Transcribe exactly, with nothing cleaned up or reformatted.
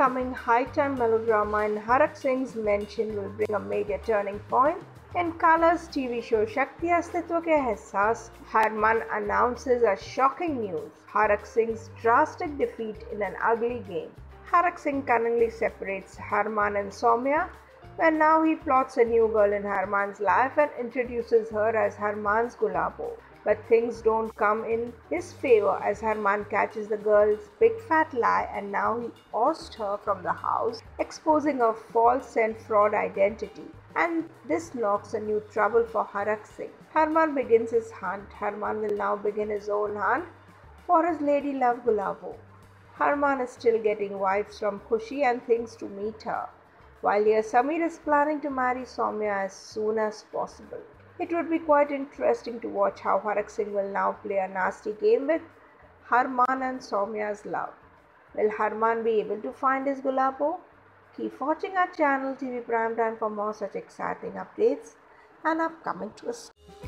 upcoming high-time melodrama in Harak Singh's mansion will bring a major turning point. In Kala's T V show Shakti Astitva Ke Ehsaas Ki, Harman announces a shocking news: Harak Singh's drastic defeat in an ugly game. Harak Singh cunningly separates Harman and Soumya, and now he plots a new girl in Harman's life and introduces her as Harman's Gulabo. But things don't come in his favor as Harman catches the girl's big fat lie, and now he ousts her from the house, exposing her false and fraud identity. And this knocks a new trouble for Harak Singh. Harman begins his hunt. Harman will now begin his own hunt for his lady love Gulabo. Harman is still getting wives from Khushi and thinks to meet her, while here Samir is planning to marry Soumya as soon as possible. It would be quite interesting to watch how Harak Singh will now play a nasty game with Harman and Soumya's love. Will Harman be able to find his Gulabo? Keep watching our channel T V Prime Time for more such exciting updates and upcoming twists.